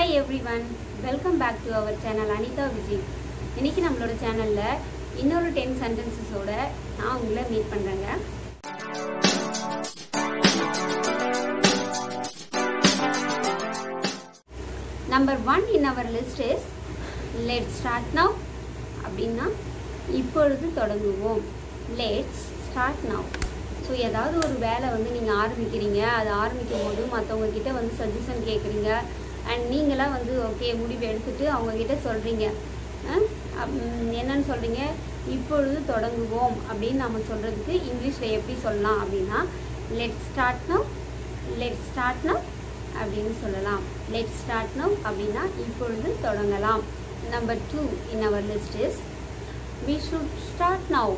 Hi everyone, welcome back to our channel Anitha Viji. इनकी नम्मलोड channel ले इन्नोर 10 sentences ओड ना उंगले मीट पन्रेंगे. Number 1 in our list is let's start now. அப்படினா இப்பொழுது தொடங்குவோம். Let's start now. So ஏதாவது ஒரு வேலை வந்து நீங்க ஆரம்பிக்கிறீங்க. அது ஆரம்பிக்கும்போது மத்தவங்க கிட்ட வந்து suggestion கேக்குறீங்க. And நீங்களா வந்து ஓகே முடிவு எடுத்துட்டு அவங்க கிட்ட சொல்றீங்க என்னன்னு சொல்றீங்க இப்பொழுது தொடங்குவோம் அப்படி நாம சொல்றதுக்கு இங்கிலீஷ்ல எப்படி சொல்லலாம் அப்படினா let's start now அப்படினு சொல்லலாம். let's start now அப்படினா இப்பொழுது தொடங்கலாம். Number 2 in our list is we should start now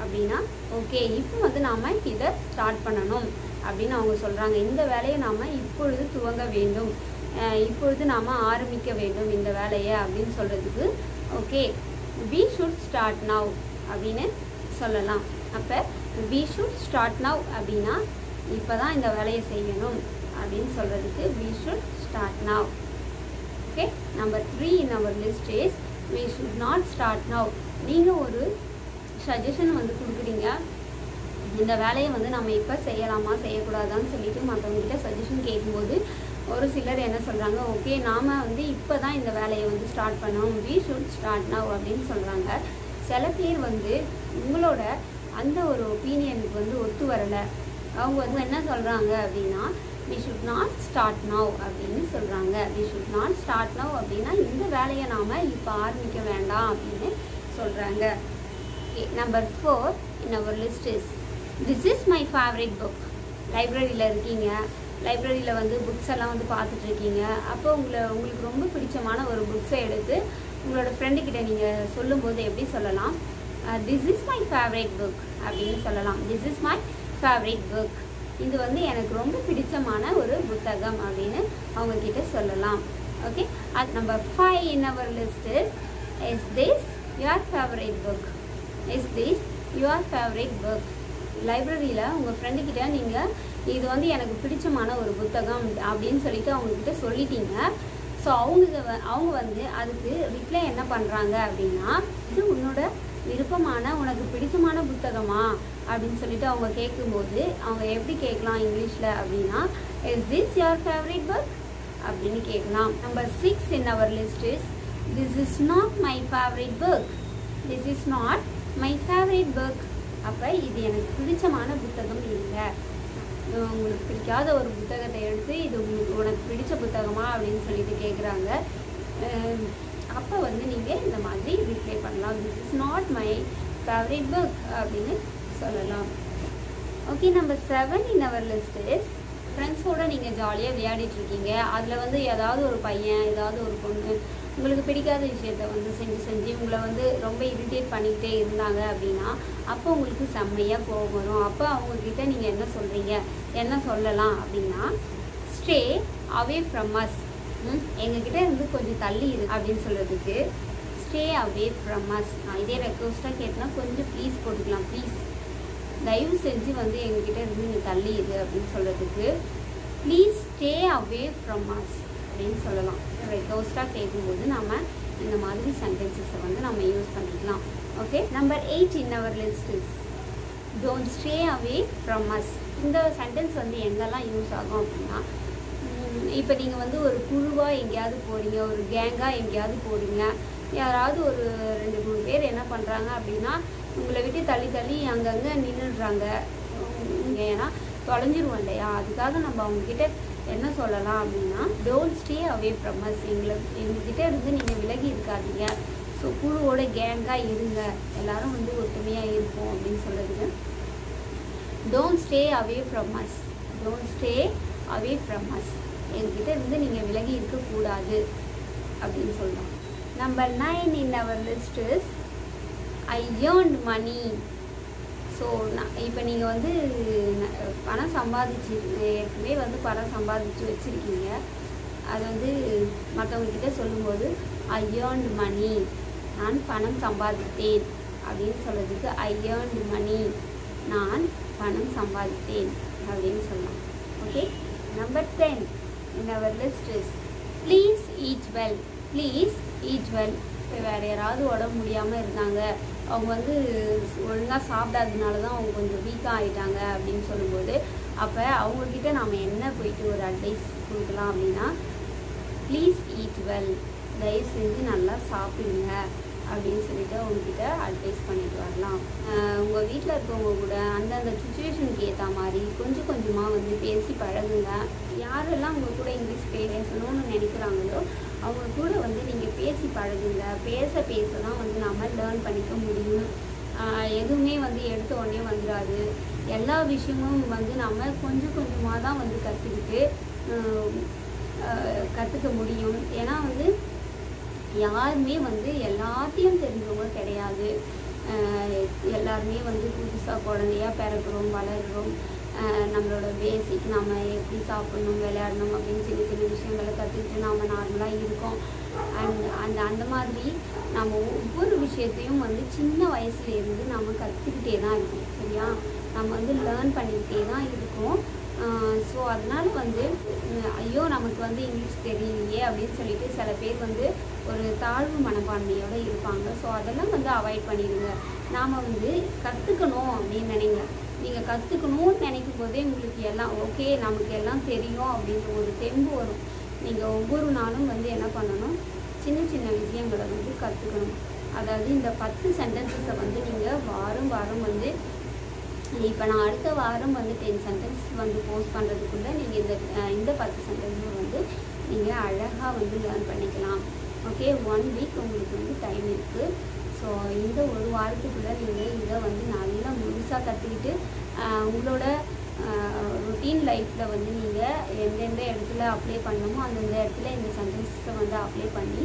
அப்படினா ஓகே இப்போ வந்து நாம இத ஸ்டார்ட் பண்ணனும் அப்படினு அவங்க சொல்றாங்க. இந்த வேலையை நாம இப்பொழுது துவங்க வேண்டும். இப்பொழுது நாம ஆரம்பிக்க வேண்டும் இந்த வேலையை அப்படினு சொல்றதுக்கு okay we should start now அப்படினு சொல்லலாம். அப்ப we should start now அப்படினா இப்பதான் இந்த வேலையை செய்யணும் அப்படினு சொல்றதுக்கு we should start now. Okay, number 3 in our list is we should not start now. நீங்க ஒரு சஜஷன் வந்து கொடுக்குறீங்க இந்த வேலையை வந்து நாம இப்ப செய்யலாமா செய்யக்கூடாதான்னு சொல்லிட்டு மத்தவங்க கிட்ட சஜஷன் கேக்கும்போது ஒரு சிலர் என்ன சொல்றாங்க ஓகே நாம வந்து இப்பதான் இந்த வேலையை வந்து ஸ்டார்ட் பண்ணோம் we should start now அப்படினு சொல்றாங்க. சில பேர் வந்து உங்களோட அந்த ஒரு ஒபினியனுக்கு வந்து ஒத்து வரல. அவங்க வந்து என்ன சொல்றாங்க அப்படினா we should not start now அப்படினு சொல்றாங்க. we should not start now அப்படினா இந்த வேலையை நாம இப்ப ஆரம்பிக்க வேண்டாம் அப்படினு சொல்றாங்க. Okay, number 4 in our list is this is my favorite book. லைப்ரரியில இருக்கீங்க. லைப்ரரியில வந்து books எல்லாம் வந்து பார்த்துட்டு இருக்கீங்க. அப்போ உங்களுக்கு ரொம்ப பிடிச்சமான ஒரு புக்ஸை எடுத்து உங்களோட friend கிட்ட நீங்க சொல்லும்போது எப்படி சொல்லலாம் this is my favorite book அப்படினு சொல்லலாம். this is my favorite book இது வந்து எனக்கு ரொம்ப பிடிச்சமான ஒரு புத்தகம் அப்படினு அவங்க கிட்ட சொல்லலாம். okay, number 5 in our list is this your favorite book. is this your favorite book. லைப்ரரியில உங்க friend கிட்ட நீங்க இது வந்து எனக்கு பிடிச்சமான ஒரு புத்தகம் அப்படினு சொல்லிட்டு அவங்க கிட்ட சொல்லிட்டீங்க. சோ அவங்க வந்து அதுக்கு ரிப்ளை என்ன பண்றாங்க அப்படினா இது உன்னோட விருப்பமான உனக்கு பிடிச்சமான புத்தகமா அப்படினு சொல்லிட்டு அவங்க கேக்கும்போது அவங்க எப்படி கேக்கலாம் இங்கிலீஷ்ல அப்படினா is this your favorite book அப்படினு கேக்கலாம். Number 6 in our list is this is not my favorite book. this is not my favorite book. அப்ப இது எனக்கு பிடிச்சமான புத்தகம் இல்ல. உங்களுக்கு பிடிக்காத ஒரு புத்தகத்தை எடுத்து இது உங்களுக்கு பிடிச்ச புத்தகமா அப்படினு சொல்லிட்டு கேக்குறாங்க. அப்ப வந்து நீங்க இந்த மாதிரி ரிப்ளை பண்ணலாம் this is not my favorite book அப்படினு சொல்லலாம். okay, number 7 in our list is ஃப்ரெண்ட்ஸோட நீங்க ஜாலியா விளையாடிட்டு இருக்கீங்க. அதுல வந்து ஏதாவது ஒரு பையன் ஏதாவது ஒரு பொண்ணு உங்களுக்கு பிடிக்காத விஷயத்தை வந்து செஞ்சு செஞ்சு உங்களை வந்து ரொம்ப இரிட்டேட் பண்ணிக்கிட்டே இருந்தாங்க அப்படின்னா அப்போ உங்களுக்கு செம்மையாக கோபம் வரும். அப்போ அவங்கக்கிட்ட நீங்கள் என்ன சொல்கிறீங்க என்ன சொல்லலாம் அப்படின்னா ஸ்டே அவே ஃப்ரம் அஸ் எங்ககிட்ட இருந்து கொஞ்சம் தள்ளி இரு அப்படின்னு சொல்கிறதுக்கு ஸ்டே அவே ஃப்ரம் அஸ் நான் இதே ரெக்வஸ்ட்டாக கேட்டேன்னா கொஞ்சம் ப்ளீஸ் போட்டுக்கலாம் ப்ளீஸ் தயவு செஞ்சு வந்து எங்ககிட்ட இருந்து நீங்கள் தள்ளி இரு அப்படின்னு சொல்கிறதுக்கு please stay away from us அப்படின்னு சொல்லலாம். ரெக்வஸ்ட்டாக கேட்கும்போது நம்ம இந்த மாதிரி சென்டென்சஸை வந்து நம்ம யூஸ் பண்ணிக்கலாம். Okay, number 8 in our list is don't stay away from us. இந்த சென்டென்ஸ் வந்து எங்கெல்லாம் யூஸ் ஆகும் அப்படின்னா இப்போ நீங்கள் வந்து ஒரு குழுவாக எங்கேயாவது போகிறீங்க ஒரு கேங்காக எங்கேயாவது போகிறீங்க யாராவது ஒரு 2-3 பேர் என்ன பண்ணுறாங்க அப்படின்னா உங்களை விட்டு தள்ளி தள்ளி அங்கங்கே நின்றுடுறாங்க. ஏன்னா தொலைஞ்சிருவோம் இல்லையா அதுக்காக நம்ம அவங்கக்கிட்ட என்ன சொல்லலாம் அப்படின்னா don't stay away from us எங்ககிட்ட இருந்து நீங்கள் விலகி இருக்காதீங்க. ஸோ குழுவோட கேங்காக இருங்க எல்லாரும் வந்து ஒற்றுமையாக இருப்போம் அப்படின்னு சொல்கிறதுக்கு don't stay away from us don't stay away from us எங்ககிட்ட இருந்து நீங்கள் விலகி இருக்கக்கூடாது அப்படின்னு சொல்லலாம். Number 9 in our list is I earned money. So நான் இப்போ நீங்கள் வந்து பணம் சம்பாதிச்சு ஏற்கனவே வந்து பணம் சம்பாதிச்சு வச்சுருக்கீங்க. அது வந்து மற்றவங்கக்கிட்ட சொல்லும்போது ஐ ஏர்ன்ட் மணி நான் பணம் சம்பாதித்தேன் அப்படின்னு சொல்கிறதுக்கு ஐ ஏர்ன்ட் மணி நான் பணம் சம்பாதித்தேன் அப்படின்னு சொல்லலாம். Okay, number 10 in our list is please eat well. Please eat well. வேறு யாராவது உடம்பு முடியாமல் இருந்தாங்க, அவங்க வந்து ஒழுங்காக சாப்பிடாததுனால தான் அவங்க கொஞ்சம் வீக்காக ஆகிட்டாங்க அப்படின்னு சொல்லும்போது, அப்போ அவங்கக்கிட்ட நாம் என்ன போயிட்டு ஒரு அட்வைஸ் கொடுக்கலாம் அப்படின்னா, ப்ளீஸ் ஈட் வெல், தயவு செஞ்சு நல்லா சாப்பிடுங்க அப்படின்னு சொல்லிட்டு அவங்கக்கிட்ட அட்வைஸ் பண்ணிட்டு வரலாம். உங்கள் வீட்டில் இருக்கவங்க கூட அந்தந்த சுச்சுவேஷனுக்கு ஏற்ற மாதிரி கொஞ்சம் கொஞ்சமாக வந்து பேசி பழகுங்க. யாரெல்லாம் அவங்க கூட இங்கிலீஷ் பேசணும்னு நினைக்கிறாங்களோ அவங்க கூட வந்து நீங்கள் பேசி பழகுங்க. பேச பேச தான் வந்து நம்ம லேர்ன் பண்ணிக்க முடியும். எதுவுமே வந்து எடுத்த உடனே வந்துடாது. எல்லா விஷயமும் வந்து நம்ம கொஞ்சம் கொஞ்சமாக தான் வந்து கற்றுக்க முடியும். ஏன்னா வந்து யாருமே வந்து எல்லாத்தையும் தெரிஞ்சவங்க கிடையாது. எல்லாருமே வந்து புதுசாக குழந்தையாக பிறக்கிறோம், வளர்கிறோம். நம்மளோட பேசிக் நம்ம எப்படி சாப்பிடணும், விளையாடணும் அப்படின்னு சின்ன சின்ன விஷயங்களை கற்றுக்கிட்டு நாம் நார்மலாக இருக்கோம். அந்த மாதிரி நம்ம ஒவ்வொரு விஷயத்தையும் வந்து சின்ன வயசுலேருந்து நம்ம கற்றுக்கிட்டே தான் இருக்கோம். சரியா, நம்ம வந்து லேர்ன் பண்ணிக்கிட்டே தான் இருக்கோம். ஸோ அதனால் வந்து ஐயோ நமக்கு வந்து இங்கிலீஷ் தெரியலையே அப்படின்னு சொல்லிட்டு சில பேர் வந்து ஒரு தாழ்வு மனப்பான்மையோடு இருப்பாங்க. ஸோ அதெல்லாம் வந்து அவாய்ட் பண்ணிடுங்க. நாம் வந்து கற்றுக்கணும் அப்படின்னு நினைங்க. நீங்கள் கற்றுக்கணும்னு நினைக்கும் போதே உங்களுக்கு எல்லாம் ஓகே, நமக்கு எல்லாம் தெரியும் அப்படின்ற ஒரு தெம்பு வரும். நீங்கள் ஒவ்வொரு நாளும் வந்து என்ன பண்ணணும், சின்ன சின்ன விஷயங்களை வந்து கற்றுக்கணும். அதாவது இந்த 10 சென்டென்சஸை வந்து நீங்கள் வாரம் வாரம் வந்து, இப்போ நான் அடுத்த வாரம் வந்து 10 சென்டென்ஸ் வந்து போஸ்ட் பண்ணுறதுக்குள்ளே நீங்கள் இந்த 10 சென்டென்ஸும் வந்து நீங்கள் அழகாக வந்து லேர்ன் பண்ணிக்கலாம். ஓகே, 1 வீக் உங்களுக்கு வந்து டைம் இருக்குது. ஸோ இந்த ஒரு வாரத்துக்குள்ளே நீங்கள் இதை வந்து நல்லா முழுசாக கற்றுக்கிட்டு உங்களோட ரொட்டீன் லைஃப்பில் வந்து நீங்கள் எந்தெந்த இடத்துல அப்ளை பண்ணணுமோ அந்தந்த இடத்துல இந்த சென்டென்ஸை வந்து அப்ளை பண்ணி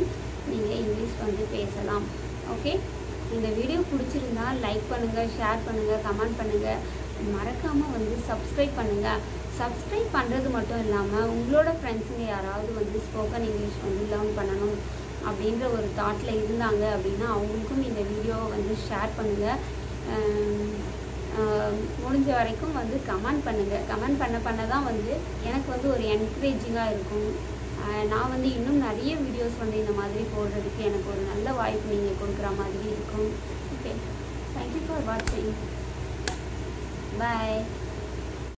நீங்கள் இங்கிலீஷ் வந்து பேசலாம். ஓகே, இந்த வீடியோ பிடிச்சிருந்தா லைக் பண்ணுங்கள், ஷேர் பண்ணுங்கள், கமெண்ட் பண்ணுங்கள். மறக்காமல் வந்து சப்ஸ்கிரைப் பண்ணுங்கள். சப்ஸ்கிரைப் பண்ணுறது மட்டும் இல்லாமல் உங்களோட ஃப்ரெண்ட்ஸுங்க யாராவது வந்து ஸ்போக்கன் இங்கிலீஷ் வந்து லேர்ன் பண்ணணும் அப்படின்ற ஒரு தாட்டில் இருந்தாங்க அப்படின்னா அவங்களுக்கும் இந்த வீடியோவை வந்து ஷேர் பண்ணுங்கள். முடிஞ்ச வரைக்கும் வந்து கமெண்ட் பண்ணுங்கள். கமெண்ட் பண்ண தான் வந்து எனக்கு வந்து ஒரு என்கரேஜிங்காக இருக்கும். நான் வந்து இன்னும் நிறைய வீடியோஸ் வந்து இந்த மாதிரி போடுறதுக்கு எனக்கு ஒரு நல்ல வாய்ப்பு நீங்கள் கொடுக்குற மாதிரி இருக்கும். ஓகே, தேங்க்யூ ஃபார் வாட்சிங். பாய்.